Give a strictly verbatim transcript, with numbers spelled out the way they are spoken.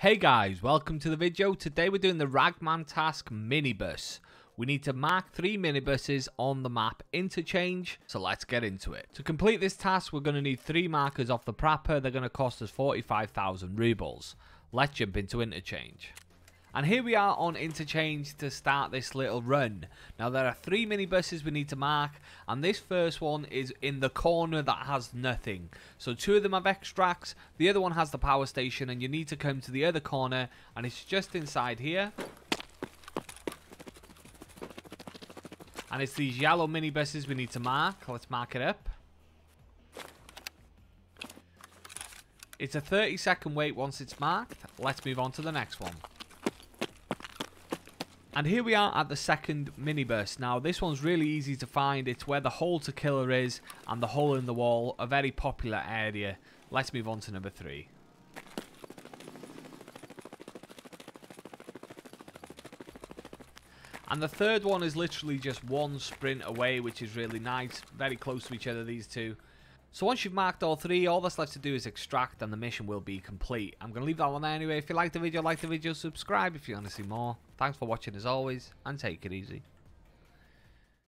Hey guys, welcome to the video. Today we're doing the Ragman task minibus. We need to mark three minibuses on the map interchange, so let's get into it. To complete this task, we're going to need three markers off the prepper. They're going to cost us forty-five thousand roubles. Let's jump into interchange. And here we are on interchange to start this little run. Now there are three minibuses we need to mark, and this first one is in the corner that has nothing. So two of them have extracts, the other one has the power station, and you need to come to the other corner, and it's just inside here. And it's these yellow minibuses we need to mark. Let's mark it up. It's a thirty second wait once it's marked. Let's move on to the next one. And here we are at the second minibus. Now this one's really easy to find. It's where the hole to Killa is and the hole in the wall, a very popular area. Let's move on to number three. And the third one is literally just one sprint away, which is really nice. Very close to each other, these two. So once you've marked all three, all that's left to do is extract and the mission will be complete. I'm going to leave that one there anyway. If you liked the video, like the video, subscribe if you want to see more. Thanks for watching as always, and take it easy.